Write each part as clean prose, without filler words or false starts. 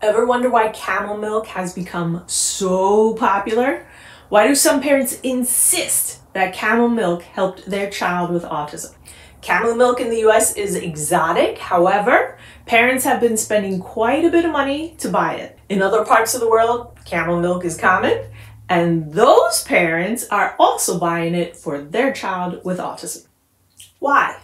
Ever wonder why camel milk has become so popular? Why do some parents insist that camel milk helped their child with autism? Camel milk in the US is exotic. However, parents have been spending quite a bit of money to buy it. In other parts of the world, camel milk is common, and those parents are also buying it for their child with autism. Why?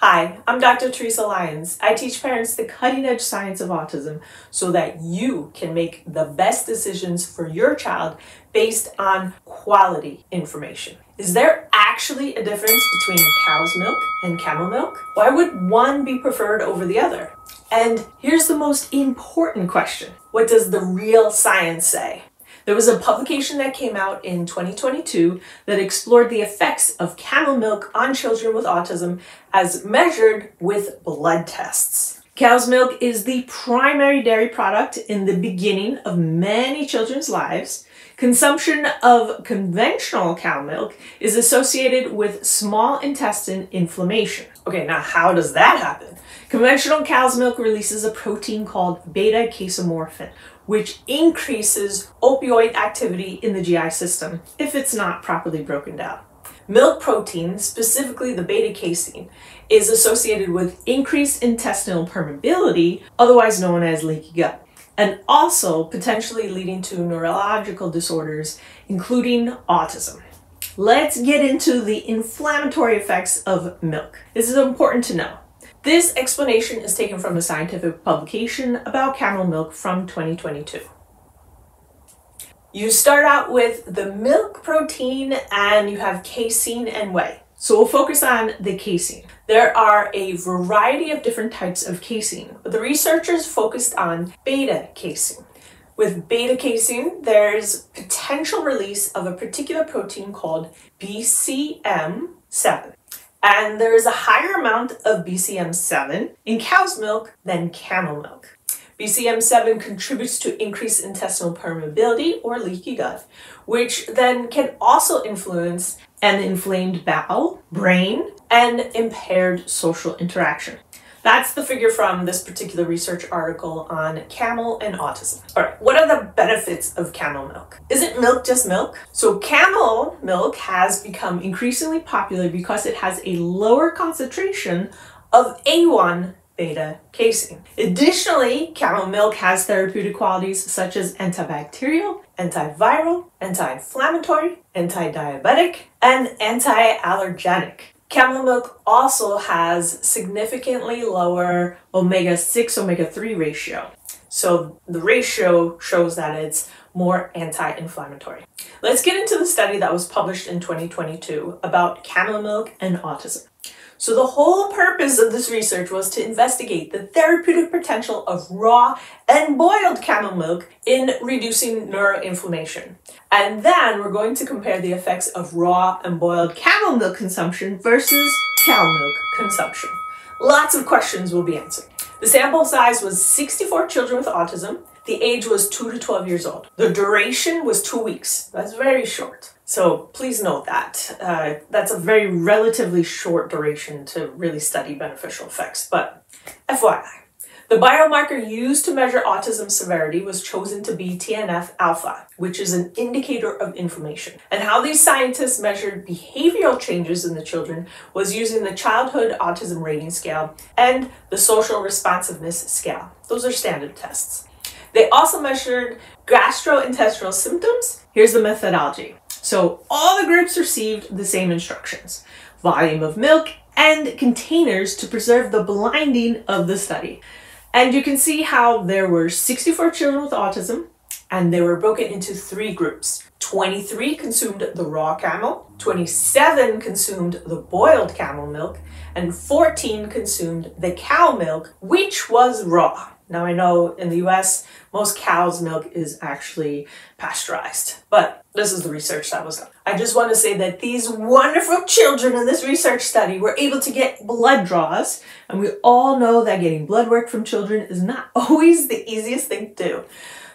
Hi, I'm Dr. Teresa Lyons. I teach parents the cutting-edge science of autism so that you can make the best decisions for your child based on quality information. Is there actually a difference between cow's milk and camel milk? Why would one be preferred over the other? And here's the most important question. What does the real science say? There was a publication that came out in 2022 that explored the effects of camel milk on children with autism as measured with blood tests. Cow's milk is the primary dairy product in the beginning of many children's lives. Consumption of conventional cow milk is associated with small intestine inflammation. Okay, now how does that happen? Conventional cow's milk releases a protein called beta-casomorphin, which increases opioid activity in the GI system if it's not properly broken down. Milk protein, specifically the beta casein, is associated with increased intestinal permeability, otherwise known as leaky gut, and also potentially leading to neurological disorders, including autism. Let's get into the inflammatory effects of milk. This is important to know. This explanation is taken from a scientific publication about camel milk from 2022. You start out with the milk protein and you have casein and whey. So we'll focus on the casein. There are a variety of different types of casein, but the researchers focused on beta casein. With beta casein, there's potential release of a particular protein called BCM7. And there is a higher amount of BCM7 in cow's milk than camel milk. BCM7 contributes to increased intestinal permeability or leaky gut, which then can also influence an inflamed bowel, brain, and impaired social interaction. That's the figure from this particular research article on camel and autism. All right, what are the benefits of camel milk? Isn't milk just milk? So camel milk has become increasingly popular because it has a lower concentration of A1 beta casein. Additionally, camel milk has therapeutic qualities such as antibacterial, antiviral, anti-inflammatory, anti-diabetic, and anti-allergenic. Camel milk also has significantly lower omega-6, omega-3 ratio. So the ratio shows that it's more anti-inflammatory. Let's get into the study that was published in 2022 about camel milk and autism. So the whole purpose of this research was to investigate the therapeutic potential of raw and boiled camel milk in reducing neuroinflammation. And then we're going to compare the effects of raw and boiled camel milk consumption versus cow milk consumption. Lots of questions will be answered. The sample size was 64 children with autism. The age was 2 to 12 years old. The duration was 2 weeks. That's very short. So please note that. That's a very relatively short duration to really study beneficial effects. But FYI, the biomarker used to measure autism severity was chosen to be TNF alpha, which is an indicator of inflammation. And how these scientists measured behavioral changes in the children was using the Childhood Autism Rating Scale and the Social Responsiveness Scale. Those are standard tests. They also measured gastrointestinal symptoms. Here's the methodology. So all the groups received the same instructions, volume of milk and containers to preserve the blinding of the study. And you can see how there were 64 children with autism and they were broken into 3 groups. 23 consumed the raw camel, 27 consumed the boiled camel milk, and 14 consumed the cow milk, which was raw. Now I know in the US, most cow's milk is actually pasteurized, but this is the research that was done. I just want to say that these wonderful children in this research study were able to get blood draws, and we all know that getting blood work from children is not always the easiest thing to do.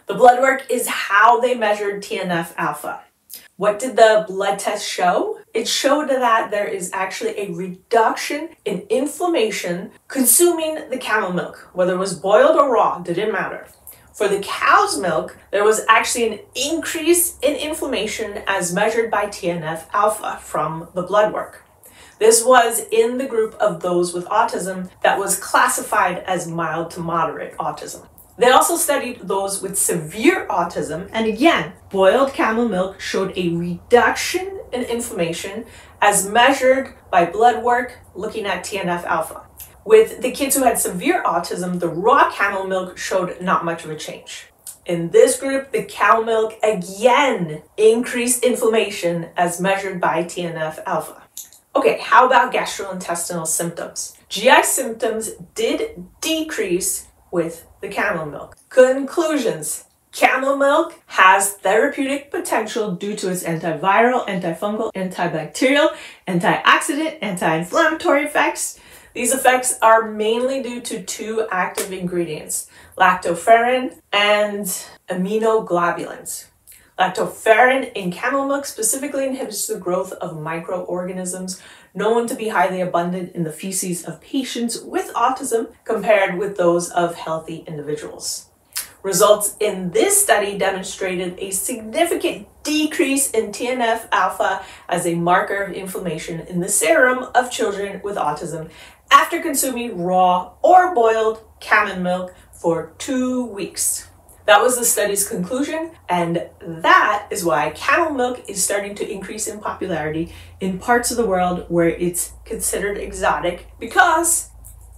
The blood work is how they measured TNF alpha. What did the blood test show? It showed that there is actually a reduction in inflammation consuming the camel milk, whether it was boiled or raw, didn't matter. For the cow's milk, there was actually an increase in inflammation as measured by TNF alpha from the blood work. This was in the group of those with autism that was classified as mild to moderate autism. They also studied those with severe autism, and again, boiled camel milk showed a reduction in inflammation as measured by blood work looking at TNF alpha. With the kids who had severe autism, the raw camel milk showed not much of a change. In this group, the cow milk again increased inflammation as measured by TNF alpha. Okay, how about gastrointestinal symptoms? GI symptoms did decrease with the camel milk. Conclusions. Camel milk has therapeutic potential due to its antiviral, antifungal, antibacterial, antioxidant, anti-inflammatory effects. These effects are mainly due to two active ingredients, lactoferrin and aminoglobulins. Lactoferrin in camel milk specifically inhibits the growth of microorganisms known to be highly abundant in the feces of patients with autism compared with those of healthy individuals. Results in this study demonstrated a significant decrease in TNF alpha as a marker of inflammation in the serum of children with autism after consuming raw or boiled camel milk for 2 weeks. That was the study's conclusion, and that is why camel milk is starting to increase in popularity in parts of the world where it's considered exotic, because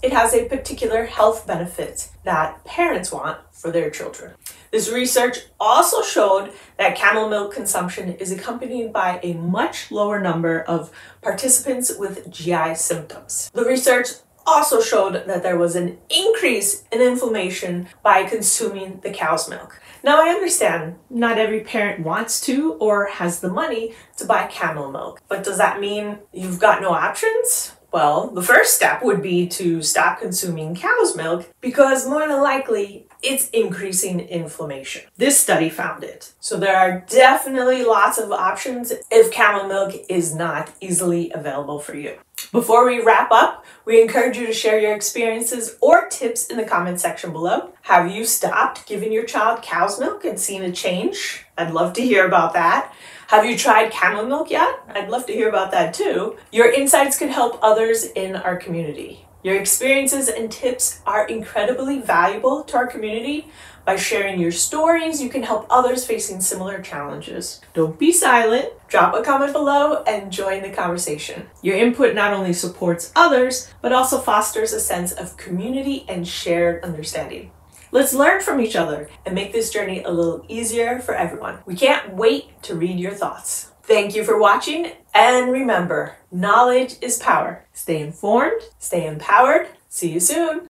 it has a particular health benefit that parents want for their children. This research also showed that camel milk consumption is accompanied by a much lower number of participants with GI symptoms. The research also showed that there was an increase in inflammation by consuming the cow's milk. Now, I understand not every parent wants to or has the money to buy camel milk, but does that mean you've got no options? Well, the first step would be to stop consuming cow's milk, because more than likely it's increasing inflammation. This study found it. So there are definitely lots of options if camel milk is not easily available for you. Before we wrap up, we encourage you to share your experiences or tips in the comment section below. Have you stopped giving your child cow's milk and seen a change? I'd love to hear about that. Have you tried camel milk yet? I'd love to hear about that too. Your insights could help others in our community. Your experiences and tips are incredibly valuable to our community. By sharing your stories, you can help others facing similar challenges. Don't be silent. Drop a comment below and join the conversation. Your input not only supports others, but also fosters a sense of community and shared understanding. Let's learn from each other and make this journey a little easier for everyone. We can't wait to read your thoughts. Thank you for watching, and remember, knowledge is power. Stay informed, stay empowered. See you soon.